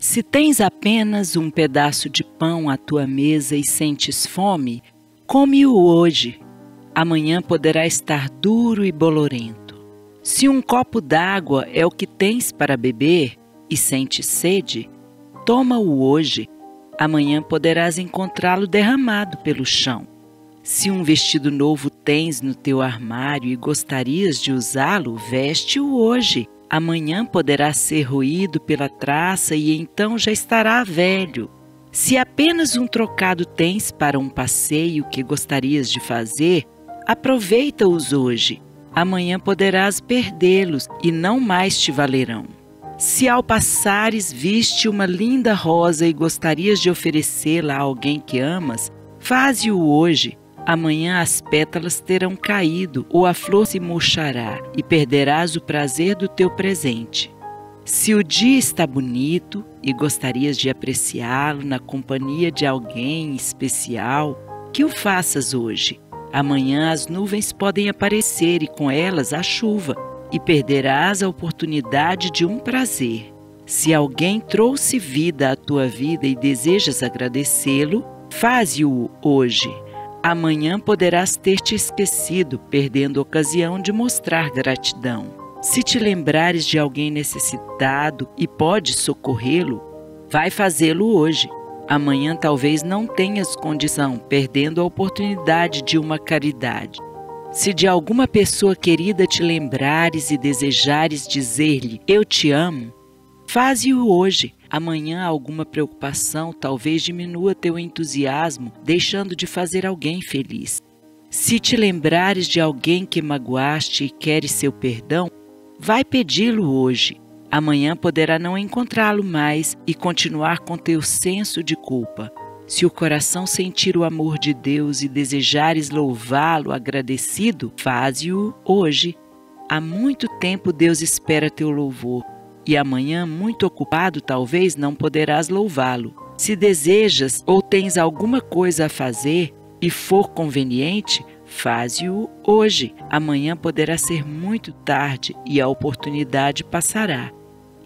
Se tens apenas um pedaço de pão à tua mesa e sentes fome, come-o hoje. Amanhã poderá estar duro e bolorento. Se um copo d'água é o que tens para beber e sentes sede, toma-o hoje. Amanhã poderás encontrá-lo derramado pelo chão. Se um vestido novo tens no teu armário e gostarias de usá-lo, veste-o hoje. Amanhã poderá ser roído pela traça e então já estará velho. Se apenas um trocado tens para um passeio que gostarias de fazer, aproveita-os hoje. Amanhã poderás perdê-los e não mais te valerão. Se ao passares viste uma linda rosa e gostarias de oferecê-la a alguém que amas, faze-o hoje. Amanhã as pétalas terão caído ou a flor se murchará e perderás o prazer do teu presente. Se o dia está bonito e gostarias de apreciá-lo na companhia de alguém especial, que o faças hoje. Amanhã as nuvens podem aparecer e com elas a chuva e perderás a oportunidade de um prazer. Se alguém trouxe vida à tua vida e desejas agradecê-lo, faze-o hoje. Amanhã poderás ter te esquecido, perdendo a ocasião de mostrar gratidão. Se te lembrares de alguém necessitado e podes socorrê-lo, vai fazê-lo hoje. Amanhã talvez não tenhas condição, perdendo a oportunidade de uma caridade. Se de alguma pessoa querida te lembrares e desejares dizer-lhe, eu te amo, faze-o hoje. Amanhã alguma preocupação talvez diminua teu entusiasmo, deixando de fazer alguém feliz. Se te lembrares de alguém que magoaste e queres seu perdão, vai pedi-lo hoje. Amanhã poderá não encontrá-lo mais e continuar com teu senso de culpa. Se o coração sentir o amor de Deus e desejares louvá-lo agradecido, faze-o hoje. Há muito tempo Deus espera teu louvor. E amanhã, muito ocupado, talvez não poderás louvá-lo. Se desejas ou tens alguma coisa a fazer e for conveniente, faze-o hoje. Amanhã poderá ser muito tarde e a oportunidade passará.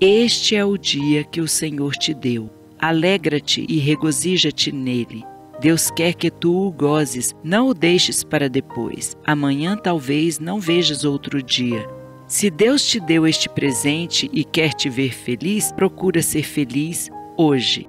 Este é o dia que o Senhor te deu. Alegra-te e regozija-te nele. Deus quer que tu o gozes, não o deixes para depois. Amanhã talvez não vejas outro dia. Se Deus te deu este presente e quer te ver feliz, procura ser feliz hoje.